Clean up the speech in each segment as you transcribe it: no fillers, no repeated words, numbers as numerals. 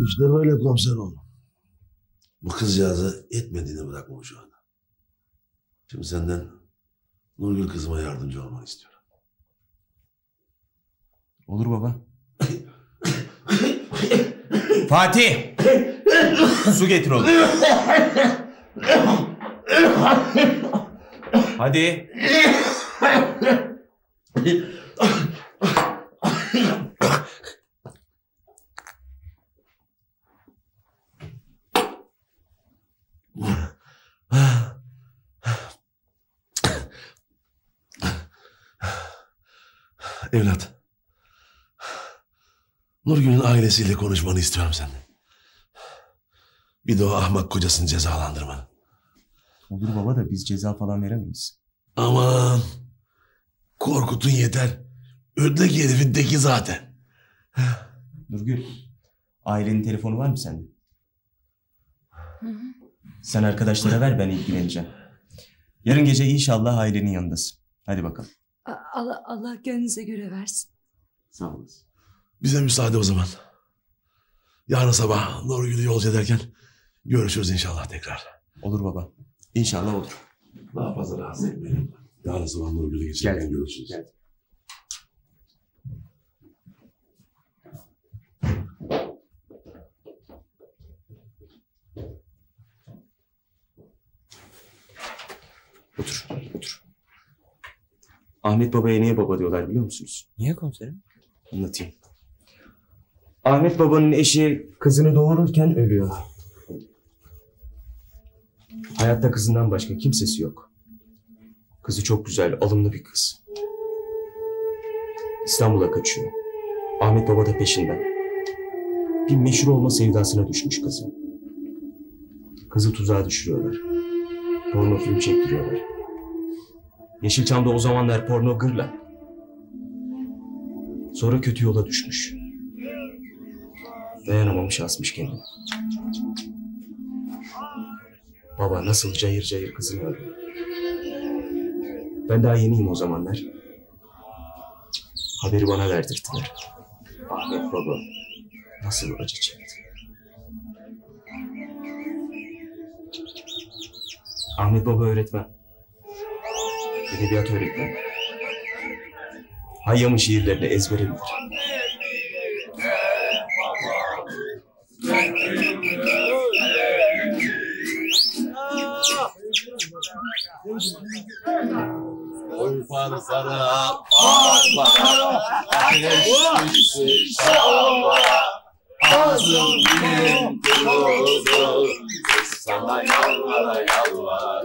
İşte böyle komiseroğlu. Bu kızcağızı etmediğini bırakmamış o adam. Şimdi senden Nurgül kızıma yardımcı olmanı istiyorum. Olur baba. Fatih! Su getir oğlum. Hadi. Evlat. Nurgül'ün ailesiyle konuşmanı istiyorum senden. Bir de o ahmak kocasını cezalandırmanı. Olur baba da biz ceza falan veremeyiz. Aman. Korkutun yeter. Ödlek herifin teki zaten. Nurgül, ailenin telefonu var mı sende? Sen arkadaşlara ver, ben ilgileneceğim. Yarın gece inşallah ailenin yanındasın. Hadi bakalım. Allah gönlünüze göre versin. Sağ olasın. Bize müsaade o zaman. Yarın sabah Nurgül'ü yolcu ederken görüşürüz inşallah tekrar. Olur baba. İnşallah olur. Daha fazla rahatsız etmeyelim. Yarın sabah Nurgül'ü geçerken görüşürüz. Gel. Otur, otur. Ahmet Baba'ya niye baba diyorlar biliyor musunuz? Niye komiserim? Anlatayım. Ahmet Baba'nın eşi kızını doğururken ölüyor. Hayatta kızından başka kimsesi yok. Kızı çok güzel, alımlı bir kız. İstanbul'a kaçıyor. Ahmet Baba da peşinden. Bir meşhur olma sevdasına düşmüş kızı. Kızı tuzağa düşürüyorlar. Porno film çektiriyorlar. Yeşilçam'da o zamanlar porno gırla. Sonra kötü yola düşmüş. Dayanamamış, asmış kendini. Baba nasıl cayır cayır kızını öldü. Ben daha yeniyim o zamanlar. Haberi bana verdirdiler. Ahmet Baba nasıl acı çekti. Ahmet Baba öğretmen. Edebiyat öğretmeni. Hayyam'ın şiirlerini ezbere bilir. Uyfan sana parmağına, ateş düşsün şahına. Ağzım dilim kıvıldır, sana yalvara yalvara.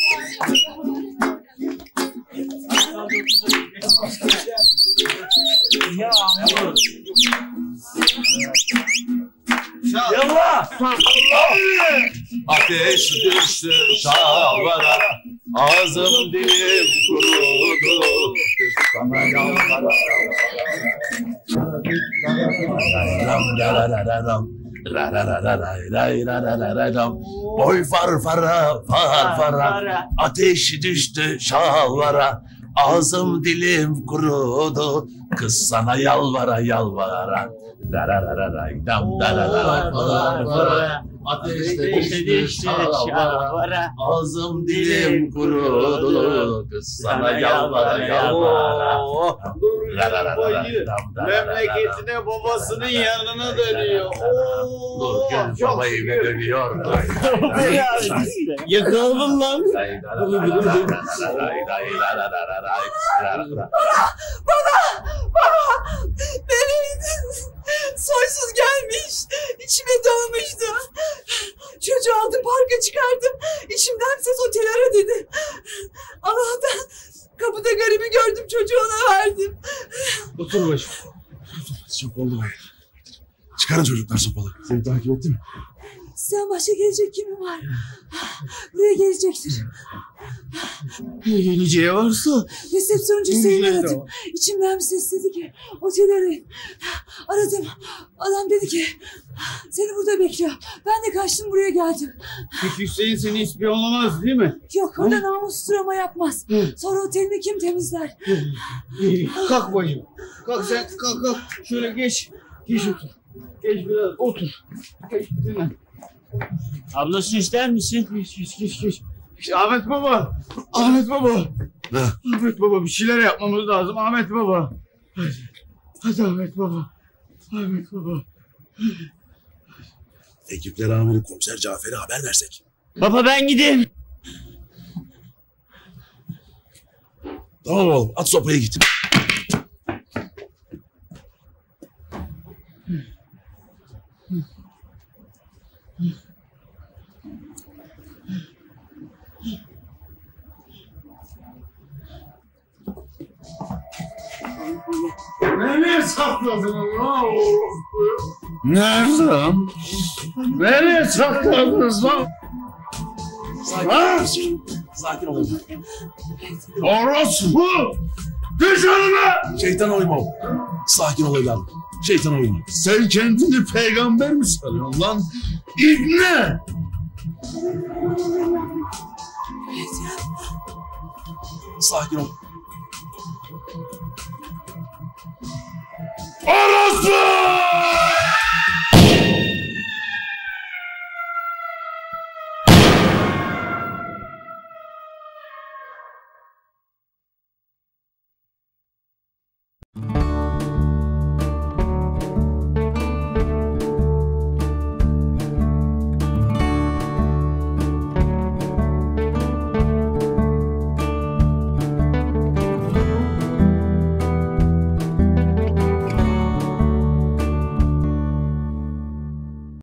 Ateş düştü şalvara, ağzım dilim kurudu. Sana yalvara. Boy farfara farfara, ateş düştü şalvara, ağzım dilim kurudu, kız sana yalvara yalvara. Ateş düştü şalvara, ağzım dilim kurudu, kız sana yalvara yalvara. Nurgül memleketine, babasının yanına dönüyor. Nurgül baba evine dönüyor. Yakaladım lan. Baba benim soysuz gelmiş. İçime dalmıştı. Çocuğu aldım, parka çıkardım. İçimden ses otelara dedi. Allah'tan kapıda garibi gördüm, çocuğu ona verdim. Otur başım. Çok oldu bayağı. Çıkarın çocuklar sopalı. Seni takip etti mi? Sen başka gelecek kimi var? Buraya gelecektir. Ne geleceği varsa... Resepsiyoncu Hüseyin aradım. İçimden bir ses dedi ki oteli arayın. Aradım. Adam dedi ki seni burada bekliyor. Ben de kaçtım buraya geldim. Peki Hüseyin seni hiçbir olamaz değil mi? Yok, o da namussuz ama yapmaz. Sonra otelini kim temizler? Kalk bacım. Kalk sen, kalk kalk. Şöyle geç. Geç otur. Geç biraz otur. Geç dinlen. Abla su ister misin? Geç. Ahmet Baba! Ahmet Baba! Ne? Ahmet Baba, bir şeyler yapmamız lazım. Ahmet Baba! Hadi Ahmet Baba! Ahmet Baba! Ekiplere amirim komiser Cafer'e haber versek. Baba ben gideyim. Tamam oğlum, at sopayı git. Nereye sakladın lan oğlum? Nerede? Nereye sakladınız lan? Sakin olun. Orospu! Düşmanıma! Şeytan oyma o. Sakin ol evladım. Şeytan oyma. Sen kendini peygamber mi sanıyorsun lan? İbne! Sakin ol. Orası!